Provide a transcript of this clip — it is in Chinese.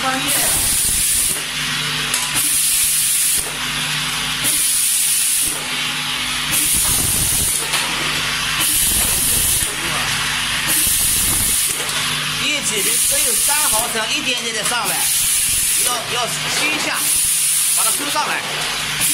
光月。一指的只有3毫升，一点点的上来，要虚下，把它收上来。